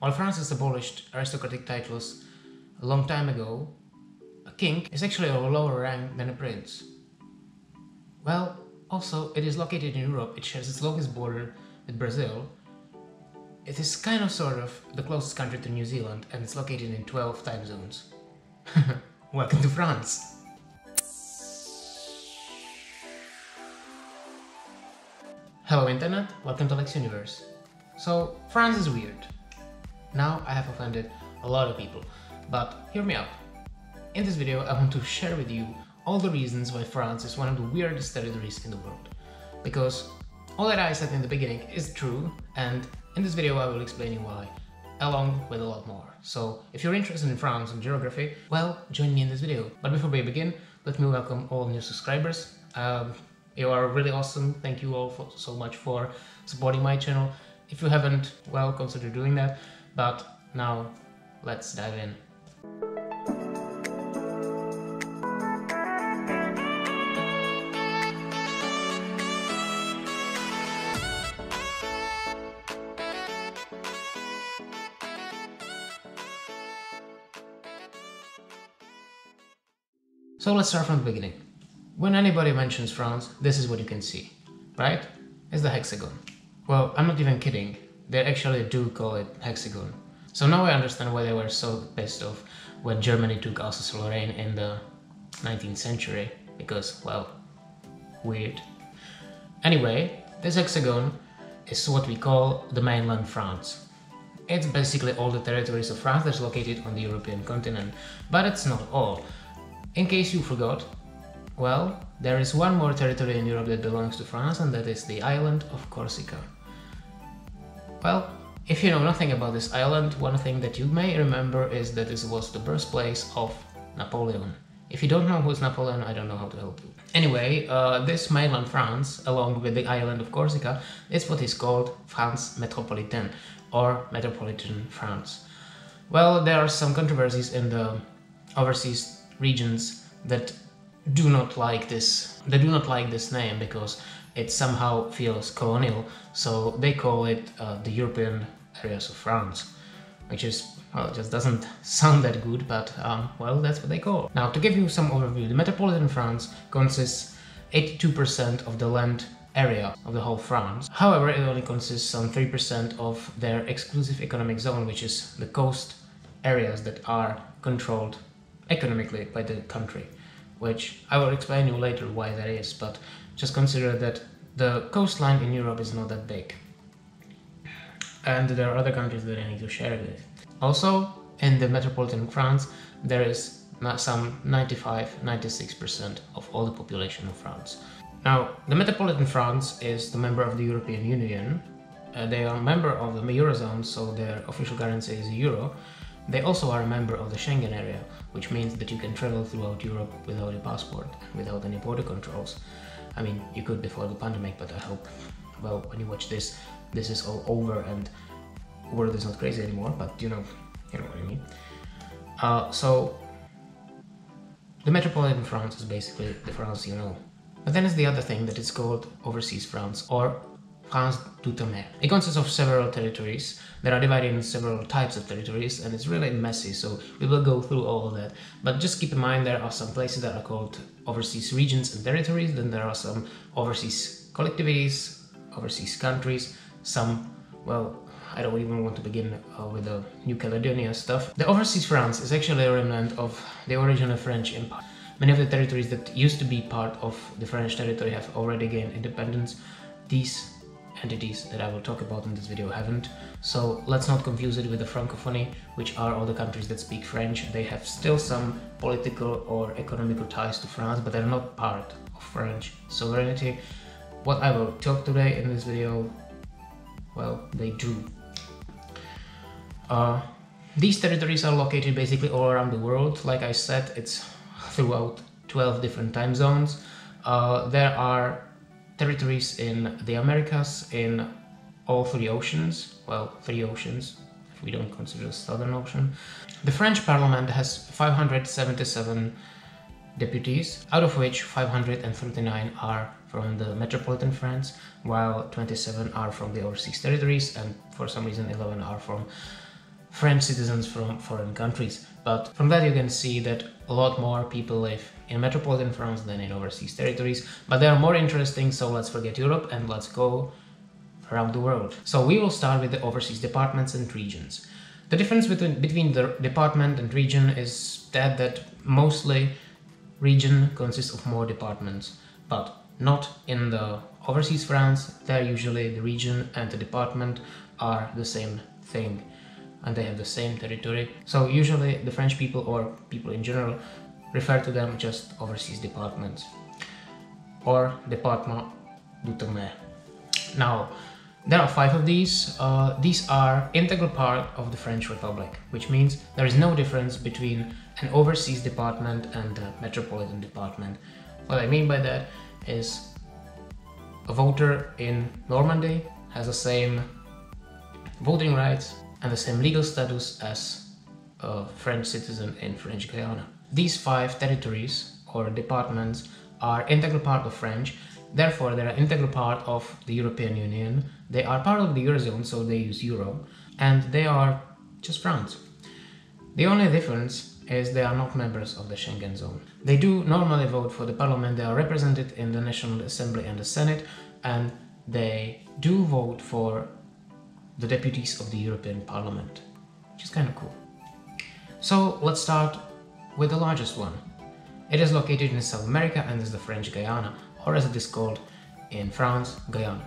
While France has abolished aristocratic titles a long time ago, a king is actually of a lower rank than a prince. Well, also, it is located in Europe, it shares its longest border with Brazil. It is kind of sort of the closest country to New Zealand, and it's located in 12 time zones. Welcome to France! Hello internet, welcome to Lex Universe. So, France is weird. Now I have offended a lot of people, but hear me out. In this video I want to share with you all the reasons why France is one of the weirdest territories in the world. Because all that I said in the beginning is true, and in this video I will explain you why, along with a lot more. So if you're interested in France and geography, well, join me in this video. But before we begin, let me welcome all new subscribers. You are really awesome, thank you all so much for supporting my channel. If you haven't, well, consider doing that. But now, let's dive in. So let's start from the beginning. When anybody mentions France, this is what you can see, right? It's the hexagon. Well, I'm not even kidding. They actually do call it hexagon. So now I understand why they were so pissed off when Germany took Alsace-Lorraine in the 19th century, because, well, weird. Anyway, this hexagon is what we call the mainland France. It's basically all the territories of France that's located on the European continent, but it's not all. In case you forgot, well, there is one more territory in Europe that belongs to France, and that is the island of Corsica. Well, if you know nothing about this island, one thing that you may remember is that this was the birthplace of Napoleon. If you don't know who's Napoleon, I don't know how to help you. Anyway, this mainland France, along with the island of Corsica, is what is called France métropolitaine, or metropolitan France. Well, there are some controversies in the overseas regions that do not like this name, because it somehow feels colonial, so they call it the European areas of France, which is, well, it just doesn't sound that good, but well, that's what they call it. Now, to give you some overview, the metropolitan France consists 82% of the land area of the whole France. However, it only consists some 3% of their exclusive economic zone, which is the coast areas that are controlled economically by the country, which I will explain you later why that is, but just consider that the coastline in Europe is not that big, and there are other countries that I need to share it with. Also, in the metropolitan France, there is some 95–96% of all the population of France. Now, the metropolitan France is the member of the European Union. They are a member of the Eurozone, so their official currency is euro. They also are a member of the Schengen area, which means that you can travel throughout Europe without a passport, without any border controls. I mean, you could before the pandemic, but I hope, well, when you watch this, this is all over and the world is not crazy anymore, but you know what I mean. So, the metropolitan France is basically the France you know. But then is the other thing that it's called overseas France, or France d'outre-mer. It consists of several territories that are divided into several types of territories, and it's really messy, so we will go through all of that. But just keep in mind there are some places that are called overseas regions and territories, then there are some overseas collectivities, overseas countries, some, well, I don't even want to begin with the New Caledonia stuff. The overseas France is actually a remnant of the original French Empire. Many of the territories that used to be part of the French territory have already gained independence. These entities that I will talk about in this video haven't, so let's not confuse it with the Francophonie, which are all the countries that speak French. They have still some political or economical ties to France, but they're not part of French sovereignty. What I will talk today in this video, well, they do. These territories are located basically all around the world. Like I said, it's throughout 12 different time zones. There are territories in the Americas, in all three oceans, well, three oceans, if we don't consider the Southern Ocean. The French Parliament has 577 deputies, out of which 539 are from the metropolitan France, while 27 are from the overseas territories, and for some reason 11 are from French citizens from foreign countries. But from that you can see that a lot more people live in metropolitan France than in overseas territories, but they are more interesting, so let's forget Europe and let's go around the world. So we will start with the overseas departments and regions. The difference between the department and region is that mostly region consists of more departments, but not in the overseas France. There usually the region and the department are the same thing and they have the same territory. So usually the French people or people in general refer to them just overseas departments or département d'outre-mer. Now, there are 5 of these. These are integral part of the French Republic, which means there is no difference between an overseas department and a metropolitan department. What I mean by that is a voter in Normandy has the same voting rights and the same legal status as a French citizen in French Guiana. These 5 territories or departments are integral part of French, therefore they are integral part of the European Union, they are part of the Eurozone, so they use Euro, and they are just France. The only difference is they are not members of the Schengen zone. They do normally vote for the parliament, they are represented in the National Assembly and the Senate, and they do vote for the deputies of the European Parliament, which is kind of cool. So let's start with the largest one. It is located in South America and is the French Guiana, or as it is called in France, Guyane.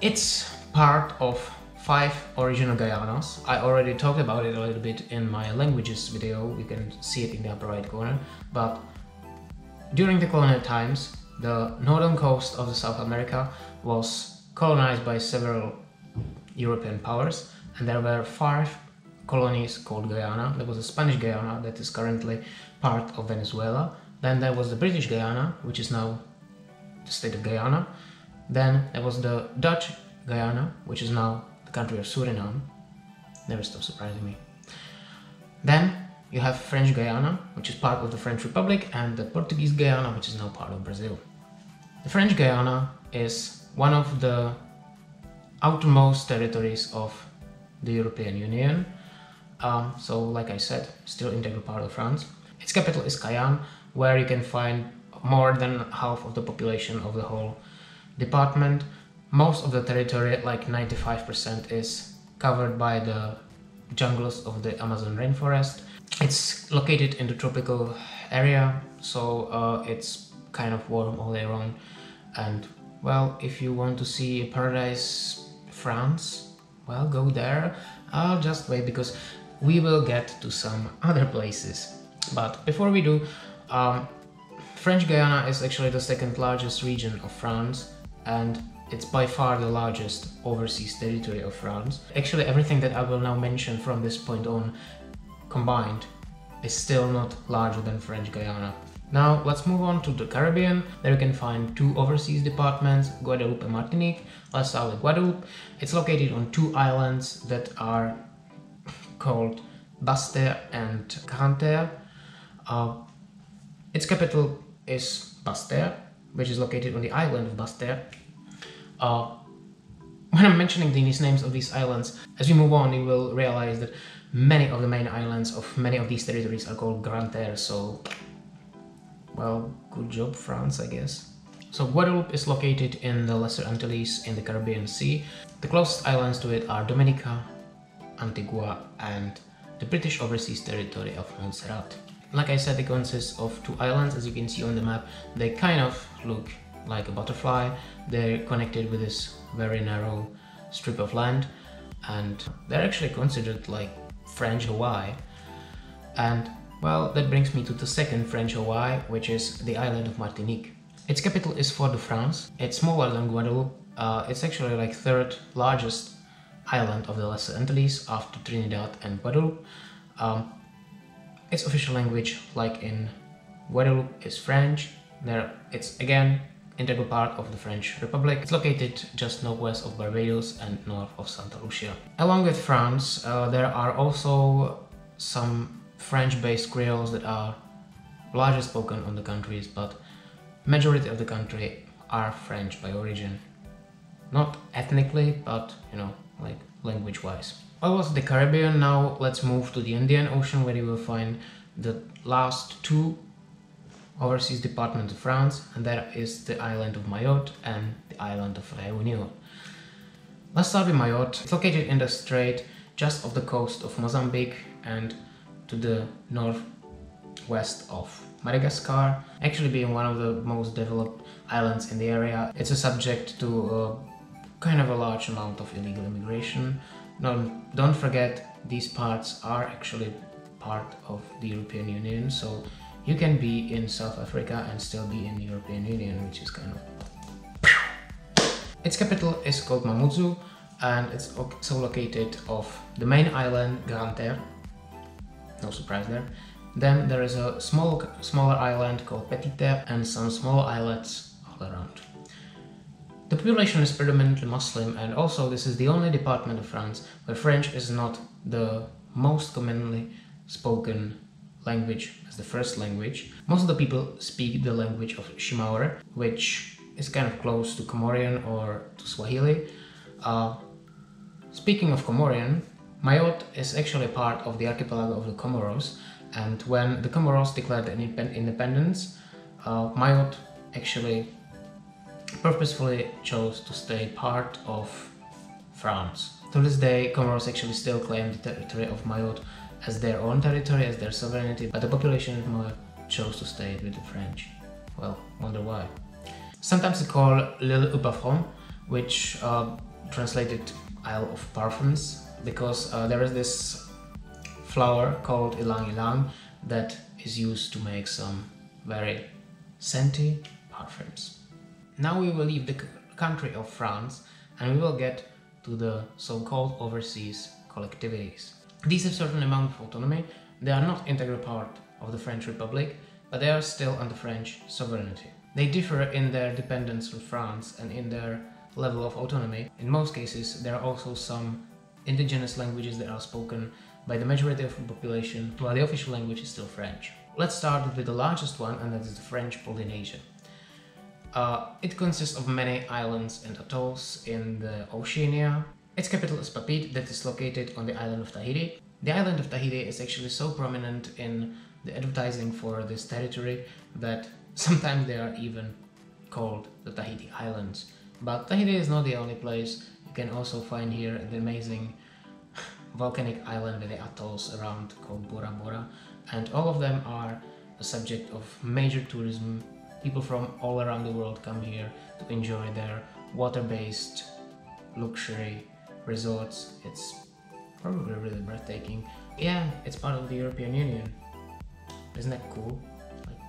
It's part of 5 original Guyanas. I already talked about it a little bit in my languages video, you can see it in the upper right corner, but during the colonial times, the northern coast of South America was colonized by several European powers, and there were 5 colonies called Guyana. There was a Spanish Guyana that is currently part of Venezuela, then there was the British Guyana, which is now the state of Guyana, then there was the Dutch Guyana, which is now the country of Suriname, never stop surprising me. Then you have French Guiana, which is part of the French Republic, and the Portuguese Guyana, which is now part of Brazil. The French Guiana is one of the outermost territories of the European Union, so like I said, still integral part of France. Its capital is Cayenne, where you can find more than half of the population of the whole department. Most of the territory, like 95%, is covered by the jungles of the Amazon rainforest. It's located in the tropical area, so it's kind of warm all day long, and well, if you want to see paradise France, well, go there. I'll just wait because we will get to some other places. But before we do, French Guiana is actually the second largest region of France, and it's by far the largest overseas territory of France. Actually, everything that I will now mention from this point on combined is still not larger than French Guiana. Now let's move on to the Caribbean. There you can find 2 overseas departments, Guadeloupe and Martinique. Let's start with Guadeloupe. It's located on 2 islands that are called Basse-Terre and Grande-Terre. Its capital is Basse-Terre, which is located on the island of Basse-Terre. When I'm mentioning these names of these islands, as we move on you will realize that many of the main islands of many of these territories are called Grande-Terre, so well, good job France, I guess. So Guadeloupe is located in the Lesser Antilles in the Caribbean Sea. The closest islands to it are Dominica, Antigua and the British Overseas Territory of Montserrat. Like I said, it consists of 2 islands, as you can see on the map. They kind of look like a butterfly. They're connected with this very narrow strip of land, and they're actually considered like French Hawaii. And well, that brings me to the second French Hawaii, which is the island of Martinique. Its capital is Fort de France. It's smaller than Guadeloupe. It's actually like 3rd largest island of the Lesser Antilles after Trinidad and Guadeloupe. Its official language, like in Guadeloupe, is French. It's again integral part of the French Republic. It's located just northwest of Barbados and north of Santa Lucia. Along with France, there are also some French-based Creoles that are largely spoken on the countries, but majority of the country are French by origin. Not ethnically, but you know, like language-wise. That was the Caribbean. Now let's move to the Indian Ocean, where you will find the last two overseas departments of France, and that is the island of Mayotte and the island of Réunion. Let's start with Mayotte. It's located in the strait just off the coast of Mozambique and to the northwest of Madagascar, actually being one of the most developed islands in the area. It's a subject to kind of a large amount of illegal immigration. Now, don't forget, these parts are actually part of the European Union, so you can be in South Africa and still be in the European Union, which is kind of... Its capital is called Mamoudzou, and it's also located off the main island, Grande-Terre. No surprise there. Then there is a smaller island called Petite-Terre and some small islets all around. The population is predominantly Muslim, and also this is the only department of France where French is not the most commonly spoken language as the first language. Most of the people speak the language of Shimaore, which is kind of close to Comorian or to Swahili. Speaking of Comorian, Mayotte is actually part of the archipelago of the Comoros, and when the Comoros declared their independence, Mayotte actually purposefully chose to stay part of France. To this day, Comoros actually still claim the territory of Mayotte as their own territory, as their sovereignty, but the population of Mayotte chose to stay with the French. Well, wonder why. Sometimes they call l'île aux parfums, which translated Isle of Parfums, because there is this flower called ylang ylang that is used to make some very scenty parfums. Now we will leave the country of France and we will get to the so-called overseas collectivities. These have certain amount of autonomy. They are not integral part of the French Republic, but they are still under French sovereignty. They differ in their dependence on France and in their level of autonomy. In most cases, there are also some indigenous languages that are spoken by the majority of the population, while the official language is still French. Let's start with the largest one, and that is the French Polynesia. It consists of many islands and atolls in the Oceania. Its capital is Papeete, that is located on the island of Tahiti. The island of Tahiti is actually so prominent in the advertising for this territory that sometimes they are even called the Tahiti Islands. But Tahiti is not the only place. You can also find here the amazing volcanic island with the atolls around called Bora Bora, and all of them are a subject of major tourism. People from all around the world come here to enjoy their water-based luxury resorts. It's probably really breathtaking. Yeah, it's part of the European Union. Isn't that cool? Like,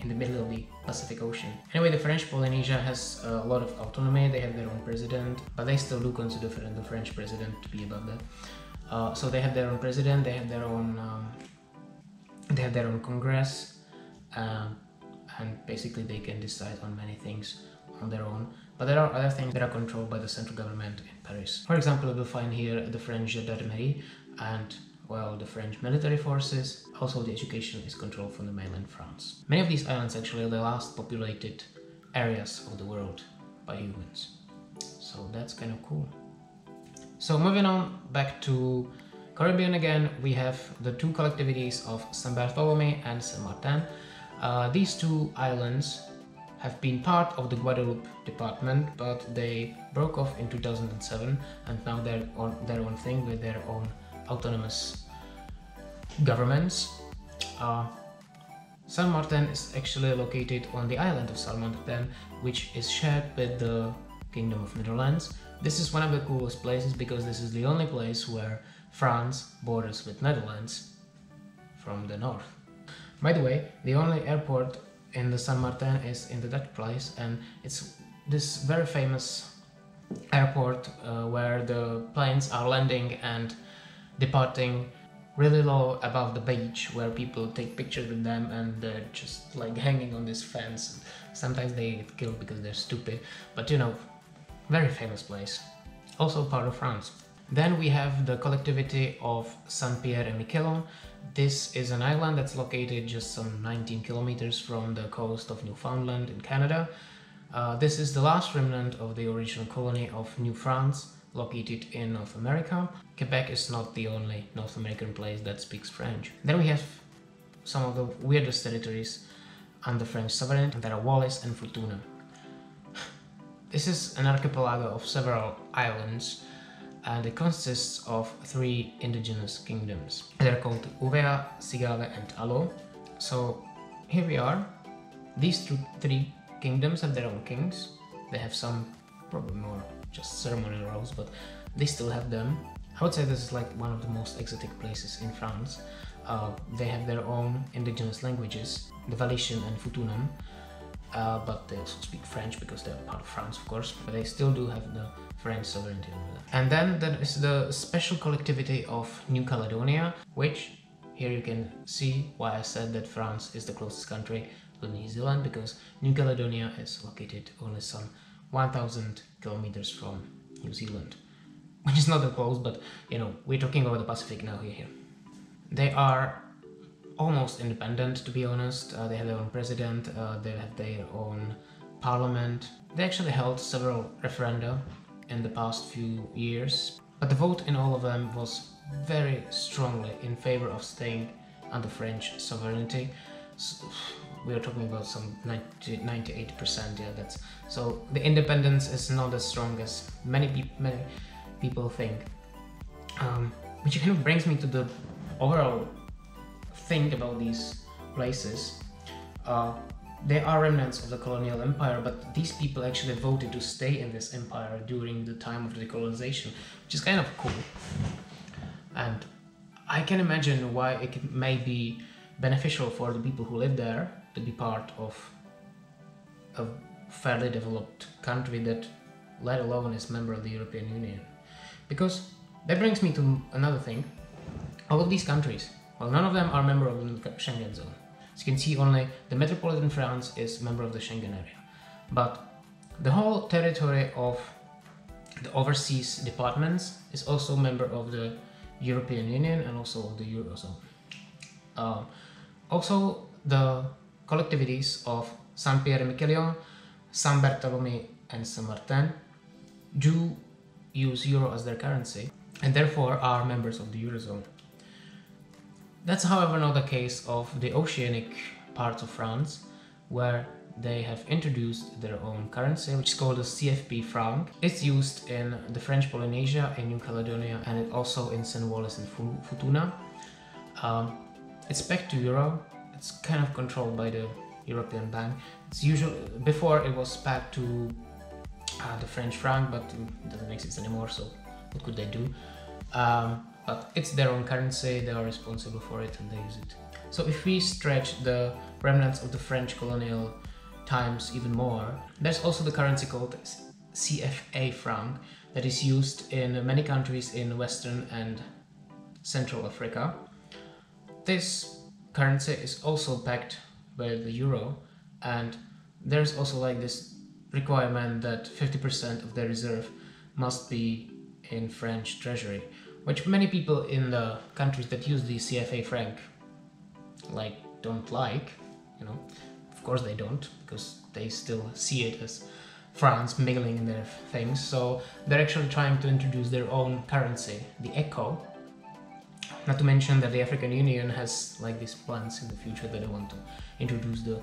in the middle of the Pacific Ocean. Anyway, the French Polynesia has a lot of autonomy. They have their own president, but they still do consider the French president to be above that. So they have their own president, they have their own congress, and basically they can decide on many things on their own, but there are other things that are controlled by the central government in Paris. For example, we'll find here the French gendarmerie and, well, the French military forces. Also, the education is controlled from the mainland France. Many of these islands actually are the last populated areas of the world by humans, so that's kind of cool. So moving on back to Caribbean again, we have the two collectivities of Saint Bartholomew and Saint Martin. These two islands have been part of the Guadeloupe department, but they broke off in 2007, and now they're on their own thing with their own autonomous governments. Saint Martin is actually located on the island of Saint Martin, which is shared with the Kingdom of Netherlands. This is one of the coolest places because this is the only place where France borders with Netherlands from the north. By the way, the only airport in the Saint Martin is in the Dutch place, and it's this very famous airport where the planes are landing and departing really low above the beach, where people take pictures with them and they're just like hanging on this fence. Sometimes they get killed because they're stupid, but you know, very famous place, also part of France. Then we have the collectivity of Saint-Pierre-et-Miquelon. This is an island that's located just some 19 kilometers from the coast of Newfoundland in Canada. This is the last remnant of the original colony of New France located in North America. Quebec is not the only North American place that speaks French. Then we have some of the weirdest territories under French sovereignty that are Wallis and Futuna. This is an archipelago of several islands and it consists of three indigenous kingdoms. They're called Uvea, Sigale and Alo. So here we are. These three kingdoms have their own kings. They have some, probably more just ceremonial roles, but they still have them. I would say this is like one of the most exotic places in France. They have their own indigenous languages, the Valician and Futunan, but they also speak French because they're part of France, of course, but they still do have the French sovereignty over them. And then there is the special collectivity of New Caledonia, which here you can see why I said that France is the closest country to New Zealand, because New Caledonia is located only some 1,000 kilometers from New Zealand, which is not that close, but you know, we're talking about the Pacific now. Here they are almost independent, to be honest. They have their own president, they have their own parliament. They actually held several referenda in the past few years, but the vote in all of them was very strongly in favor of staying under French sovereignty. So, we are talking about some 98%, yeah, that's... So the independence is not as strong as many people think. Which kind of brings me to the overall thing about these places. They are remnants of the colonial empire, but these people actually voted to stay in this empire during the time of decolonization, which is kind of cool. And I can imagine why it may be beneficial for the people who live there to be part of a fairly developed country that, let alone, is a member of the European Union. Because that brings me to another thing. All of these countries, well, none of them are member of the Schengen zone. As you can see, only the metropolitan France is member of the Schengen area. But the whole territory of the overseas departments is also member of the European Union and also of the Eurozone. Also, the collectivities of Saint-Pierre-et-Miquelon, Saint Bartholomew and Saint Martin do use euro as their currency and therefore are members of the Eurozone. That's however not the case of the oceanic parts of France, where they have introduced their own currency, which is called the CFA franc. It's used in the French Polynesia, in New Caledonia, and it also in Saint Wallis and Futuna. It's pegged to euro. It's kind of controlled by the European Bank. It's usually, before it was pegged to the French franc, but it doesn't exist anymore. So what could they do? But it's their own currency. They are responsible for it, and they use it. So if we stretch the remnants of the French colonial times even more, there's also the currency called CFA franc that is used in many countries in Western and Central Africa. This currency is also backed by the euro, and there's also like this requirement that 50% of the reserve must be in French treasury, which many people in the countries that use the CFA franc like don't like, you know. Of course they don't, because they still see it as France mingling in their things. So they're actually trying to introduce their own currency, the ECO. Not to mention that the African Union has like these plans in the future that they want to introduce the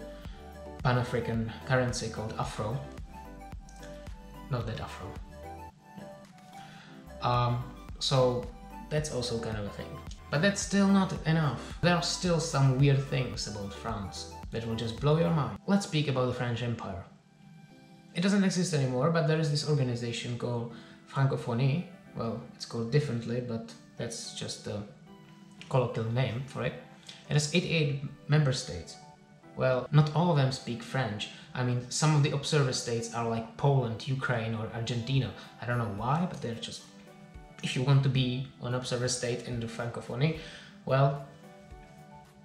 Pan-African currency called afro. Not that afro. So that's also kind of a thing. But that's still not enough. There are still some weird things about France that will just blow your mind. Let's speak about the French Empire. It doesn't exist anymore, but there is this organization called Francophonie. Well, it's called differently, but that's just the colloquial name for it. It has 88 member states. Well, not all of them speak French. I mean, some of the observer states are like Poland, Ukraine or Argentina. I don't know why, but they're just... If you want to be an observer state in the Francophonie, well,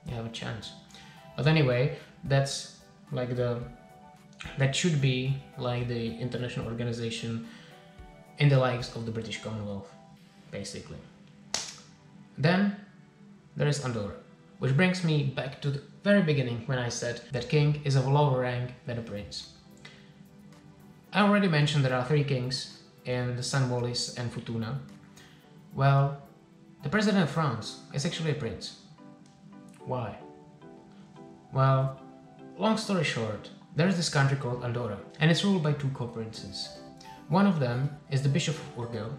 you have a chance. But anyway, that's like the... That should be like the international organization in the likes of the British Commonwealth, basically. Then there is Andorra, which brings me back to the very beginning when I said that king is of lower rank than a prince. I already mentioned there are three kings and Wallis and Futuna. Well, the president of France is actually a prince. Why? Well, long story short, there is this country called Andorra, and it's ruled by two co-princes. One of them is the Bishop of Urgell,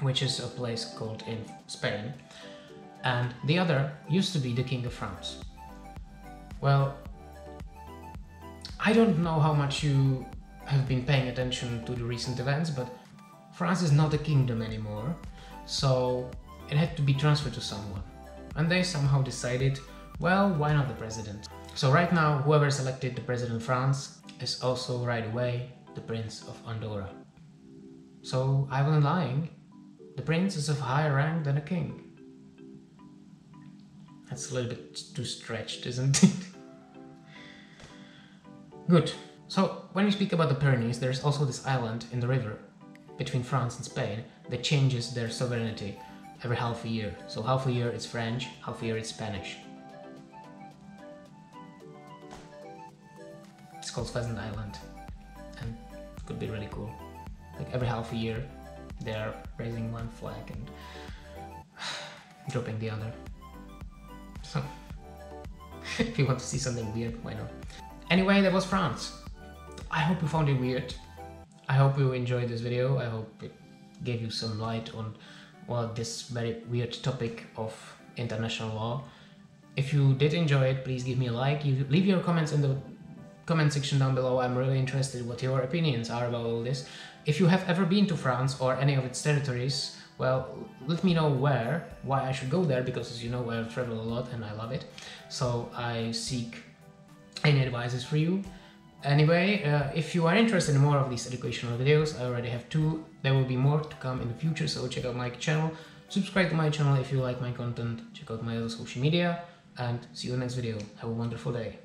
which is a place called in Spain, and the other used to be the King of France. Well, I don't know how much you have been paying attention to the recent events, but France is not a kingdom anymore, so it had to be transferred to someone. And they somehow decided, well, why not the president? So right now, whoever selected the president of France is also right away the Prince of Andorra. So I wasn't lying, the prince is of higher rank than a king. That's a little bit too stretched, isn't it? Good. So when we speak about the Pyrenees, there's also this island in the river between France and Spain that changes their sovereignty every half a year. So half a year it's French, half a year it's Spanish. It's called Pheasant Island and it could be really cool. Like every half a year they are raising one flag and dropping the other. So if you want to see something weird, why not? Anyway, that was France. I hope you found it weird. I hope you enjoyed this video. I hope it gave you some light on, well, this very weird topic of international law. If you did enjoy it, please give me a like. Leave your comments in the comment section down below. I'm really interested what your opinions are about all this. If you have ever been to France or any of its territories, well, let me know why I should go there, because as you know, I travel a lot and I love it. So I seek any advices for you. Anyway, if you are interested in more of these educational videos, I already have two. There will be more to come in the future, so check out my channel. Subscribe to my channel if you like my content. Check out my other social media, and see you in the next video. Have a wonderful day.